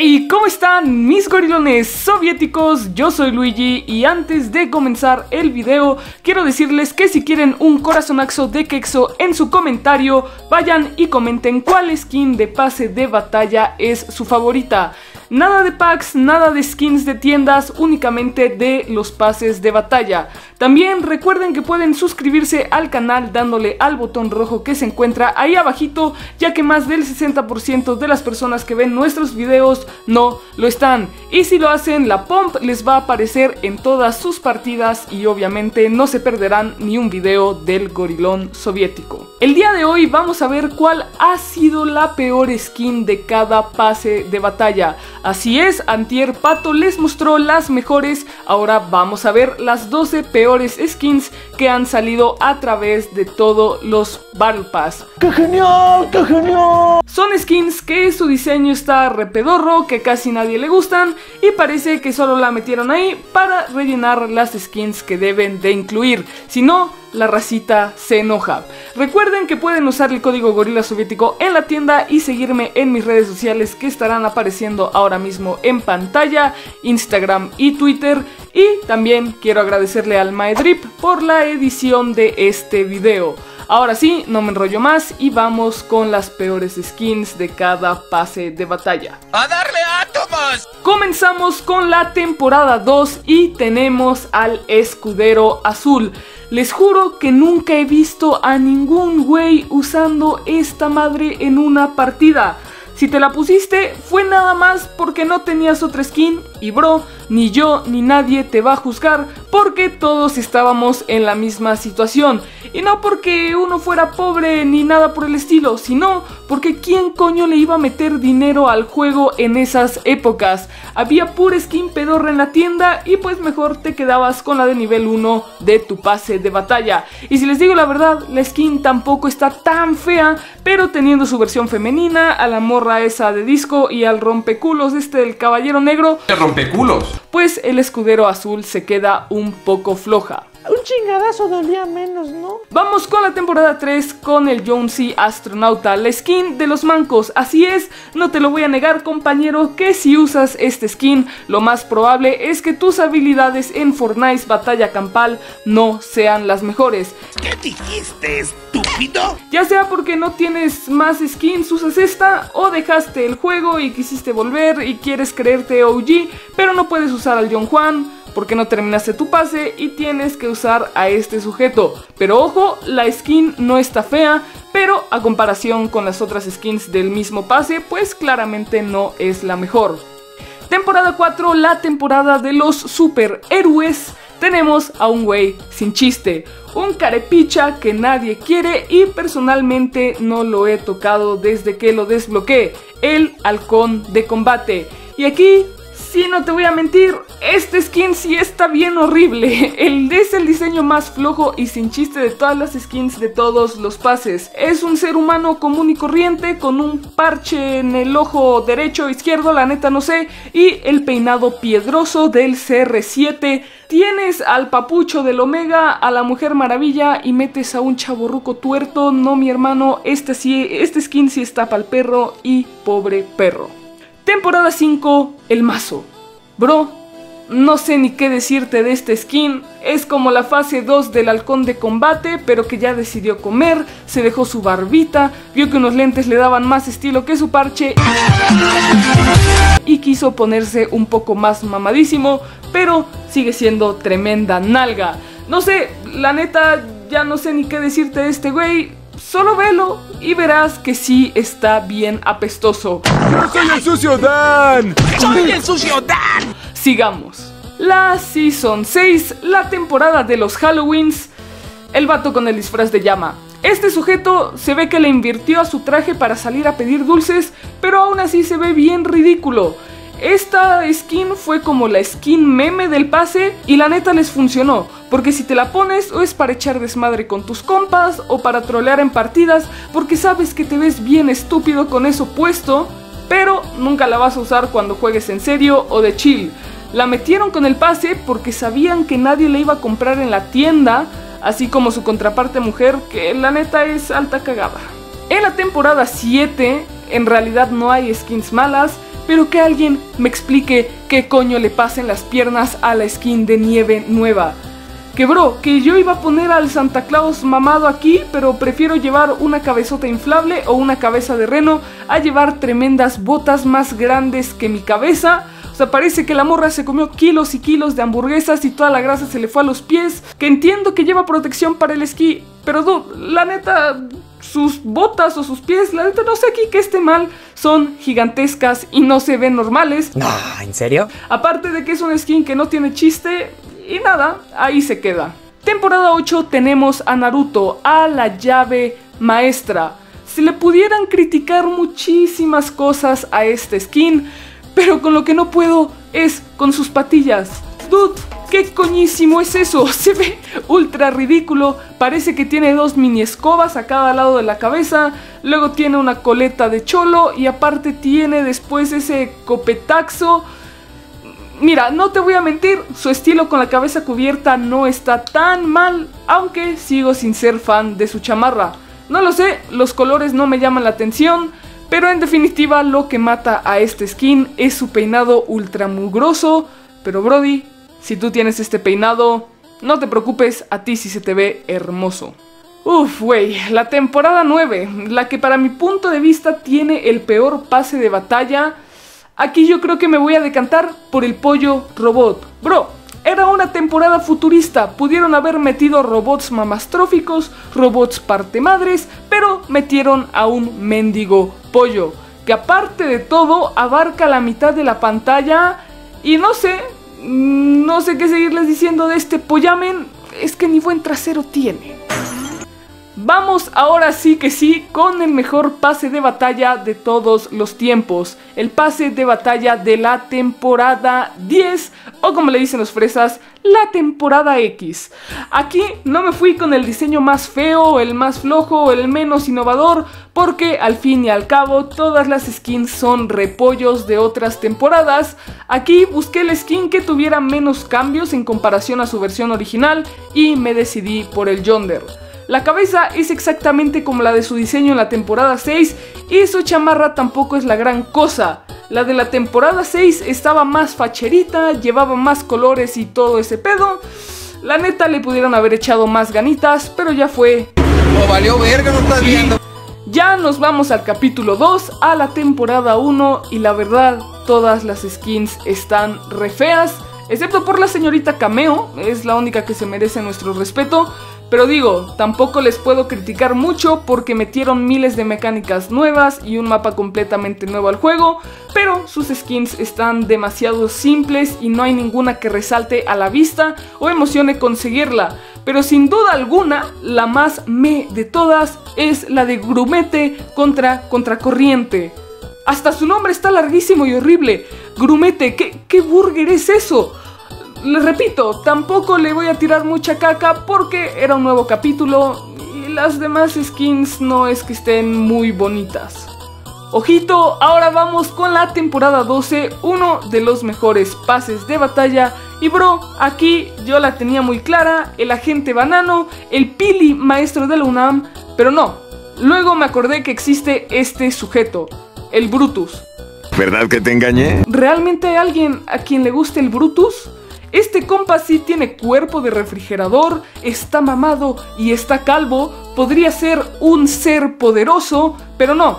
Hey, ¿cómo están mis gorilones soviéticos? Yo soy Luigi y antes de comenzar el video quiero decirles que si quieren un corazonazo de Quexo en su comentario, vayan y comenten cuál skin de pase de batalla es su favorita. Nada de packs, nada de skins de tiendas, únicamente de los pases de batalla. También recuerden que pueden suscribirse al canal dándole al botón rojo que se encuentra ahí abajito, ya que más del 60% de las personas que ven nuestros videos no lo están. Y si lo hacen, la pomp les va a aparecer en todas sus partidas y obviamente no se perderán ni un video del gorilón soviético. El día de hoy vamos a ver cuál ha sido la peor skin de cada pase de batalla. Así es, antier Pato les mostró las mejores, ahora vamos a ver las 12 peores skins que han salido a través de todos los Battle Pass. ¡Qué genial, qué genial! Son skins que su diseño está repedorro, que casi nadie le gustan y parece que solo la metieron ahí para rellenar las skins que deben de incluir, si no, la racita se enoja. Recuerden que pueden usar el código gorila soviético en la tienda y seguirme en mis redes sociales que estarán apareciendo ahora mismo en pantalla, Instagram y Twitter. Y también quiero agradecerle al Maedrip por la edición de este video. Ahora sí, no me enrollo más y vamos con las peores skins de cada pase de batalla. ¡A darle átomos! Comenzamos con la temporada 2 y tenemos al escudero azul. Les juro que nunca he visto a ningún güey usando esta madre en una partida. Si te la pusiste fue nada más porque no tenías otra skin y bro, ni yo ni nadie te va a juzgar porque todos estábamos en la misma situación. Y no porque uno fuera pobre ni nada por el estilo, sino porque ¿quién coño le iba a meter dinero al juego en esas épocas? Había pura skin pedorra en la tienda y pues mejor te quedabas con la de nivel 1 de tu pase de batalla. Y si les digo la verdad, la skin tampoco está tan fea, pero teniendo su versión femenina, a la morra esa de disco y al rompeculos este del caballero negro, ¿el rompeculos? Pues el escudero azul se queda un poco floja. Un chingadazo dolía menos, ¿no? Vamos con la temporada 3 con el Jonesy astronauta, la skin de los mancos. Así es, no te lo voy a negar, compañero, que si usas este skin, lo más probable es que tus habilidades en Fortnite Batalla Campal no sean las mejores. ¿Qué dijiste, estúpido? Ya sea porque no tienes más skins, usas esta, o dejaste el juego y quisiste volver y quieres creerte OG, pero no puedes usar al John Juan porque no terminaste tu pase y tienes que usar a este sujeto. Pero ojo, la skin no está fea, pero a comparación con las otras skins del mismo pase, pues claramente no es la mejor. Temporada 4, la temporada de los superhéroes, tenemos a un güey sin chiste, un carepicha que nadie quiere y personalmente no lo he tocado desde que lo desbloqueé, el halcón de combate. Y aquí, sí, no te voy a mentir, este skin sí está bien horrible. Es el diseño más flojo y sin chiste de todas las skins de todos los pases. Es un ser humano común y corriente con un parche en el ojo derecho o izquierdo, la neta no sé, y el peinado piedroso del CR7. Tienes al papucho del Omega, a la Mujer Maravilla y metes a un chavorruco tuerto. No, mi hermano, este skin sí está pa'l perro y pobre perro. Temporada 5, el mazo. Bro, no sé ni qué decirte de este skin. Es como la fase 2 del halcón de combate, pero que ya decidió comer, se dejó su barbita, vio que unos lentes le daban más estilo que su parche y quiso ponerse un poco más mamadísimo, pero sigue siendo tremenda nalga. No sé, la neta, ya no sé ni qué decirte de este güey. Solo velo y verás que sí está bien apestoso. ¡Soy el sucio Dan! ¡Soy el sucio Dan! Sigamos. La Season 6, la temporada de los Halloweens, el vato con el disfraz de llama. Este sujeto se ve que le invirtió a su traje para salir a pedir dulces, pero aún así se ve bien ridículo. Esta skin fue como la skin meme del pase y la neta les funcionó, porque si te la pones o es para echar desmadre con tus compas o para trolear en partidas porque sabes que te ves bien estúpido con eso puesto, pero nunca la vas a usar cuando juegues en serio o de chill. La metieron con el pase porque sabían que nadie le iba a comprar en la tienda, así como su contraparte mujer, que la neta es alta cagada. En la temporada 7 en realidad no hay skins malas, pero que alguien me explique qué coño le pasa en las piernas a la skin de nieve nueva. Que bro, que yo iba a poner al Santa Claus mamado aquí, pero prefiero llevar una cabezota inflable o una cabeza de reno a llevar tremendas botas más grandes que mi cabeza. O sea, parece que la morra se comió kilos y kilos de hamburguesas y toda la grasa se le fue a los pies. Que entiendo que lleva protección para el esquí, pero la neta, sus botas o sus pies, la neta no sé aquí que esté mal, son gigantescas y no se ven normales. No, ¿en serio? Aparte de que es un skin que no tiene chiste. Y nada, ahí se queda. Temporada 8 tenemos a Naruto, a la llave maestra. Se le pudieran criticar muchísimas cosas a este skin, pero con lo que no puedo es con sus patillas. Dude, ¿qué coñísimo es eso? Se ve ultra ridículo, parece que tiene dos mini escobas a cada lado de la cabeza, luego tiene una coleta de cholo y aparte tiene después ese copetazo. Mira, no te voy a mentir, su estilo con la cabeza cubierta no está tan mal, aunque sigo sin ser fan de su chamarra. No lo sé, los colores no me llaman la atención, pero en definitiva lo que mata a este skin es su peinado ultra mugroso. Pero brody, si tú tienes este peinado, no te preocupes, a ti sí se te ve hermoso. Uf, wey, la temporada 9, la que para mi punto de vista tiene el peor pase de batalla. Aquí yo creo que me voy a decantar por el pollo robot. Bro, era una temporada futurista, pudieron haber metido robots mamastróficos, robots partemadres, pero metieron a un mendigo pollo, que aparte de todo abarca la mitad de la pantalla y no sé qué seguirles diciendo de este pollamen, es que ni buen trasero tiene. Vamos ahora sí que sí con el mejor pase de batalla de todos los tiempos. El pase de batalla de la temporada 10 o como le dicen los fresas, la temporada X. Aquí no me fui con el diseño más feo, el más flojo, el menos innovador, porque al fin y al cabo todas las skins son repollos de otras temporadas. Aquí busqué el skin que tuviera menos cambios en comparación a su versión original y me decidí por el Yonder. La cabeza es exactamente como la de su diseño en la temporada 6 y su chamarra tampoco es la gran cosa. La de la temporada 6 estaba más facherita, llevaba más colores y todo ese pedo. La neta le pudieron haber echado más ganitas, pero ya fue. No valió verga, no estás viendo. Ya nos vamos al capítulo 2, a la temporada 1 y la verdad todas las skins están re feas. Excepto por la señorita Cameo, es la única que se merece nuestro respeto. Pero digo, tampoco les puedo criticar mucho porque metieron miles de mecánicas nuevas y un mapa completamente nuevo al juego, pero sus skins están demasiado simples y no hay ninguna que resalte a la vista o emocione conseguirla. Pero sin duda alguna, la más meh de todas es la de Grumete contra Contracorriente. Hasta su nombre está larguísimo y horrible. Grumete, ¿qué burger es eso? Les repito, tampoco le voy a tirar mucha caca porque era un nuevo capítulo y las demás skins no es que estén muy bonitas. Ojito, ahora vamos con la temporada 12, uno de los mejores pases de batalla. Y bro, aquí yo la tenía muy clara, el agente banano, el pili maestro de la UNAM, pero no, luego me acordé que existe este sujeto, el Brutus. ¿Verdad que te engañé? ¿Realmente hay alguien a quien le guste el Brutus? Este compa sí tiene cuerpo de refrigerador, está mamado y está calvo, podría ser un ser poderoso, pero no,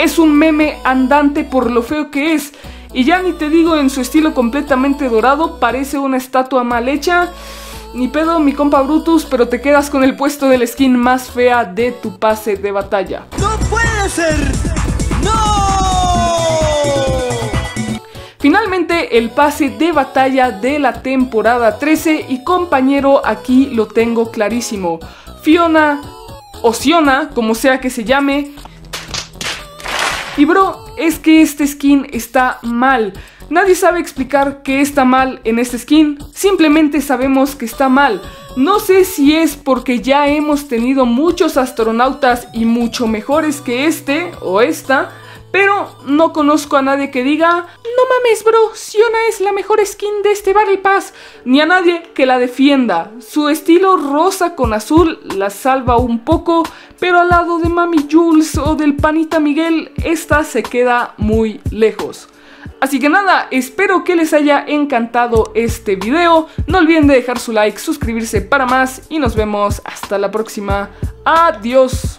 es un meme andante por lo feo que es. Y ya ni te digo en su estilo completamente dorado, parece una estatua mal hecha. Ni pedo mi compa Brutus, pero te quedas con el puesto del skin más fea de tu pase de batalla. ¡No puede ser! ¡No! Finalmente el pase de batalla de la temporada 13 y compañero aquí lo tengo clarísimo. Fiona o Siona, como sea que se llame. Y bro, es que este skin está mal. Nadie sabe explicar qué está mal en este skin, simplemente sabemos que está mal. No sé si es porque ya hemos tenido muchos astronautas y mucho mejores que este o esta, pero no conozco a nadie que diga, no mames bro, Siona es la mejor skin de este Battle Pass, ni a nadie que la defienda. Su estilo rosa con azul la salva un poco, pero al lado de mami Jules o del Panita Miguel, esta se queda muy lejos. Así que nada, espero que les haya encantado este video. No olviden de dejar su like, suscribirse para más y nos vemos hasta la próxima. Adiós.